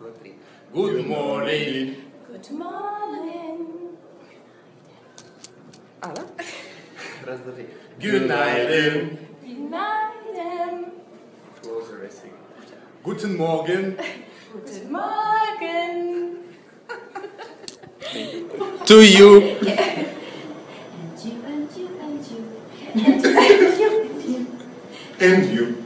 1, 2, 3. Good morning. Good morning. Ala? Raz, dva, tri. Günaydın. Günaydın. Close the racing. Guten Morgen. Guten Morgen. To you. And you. And you.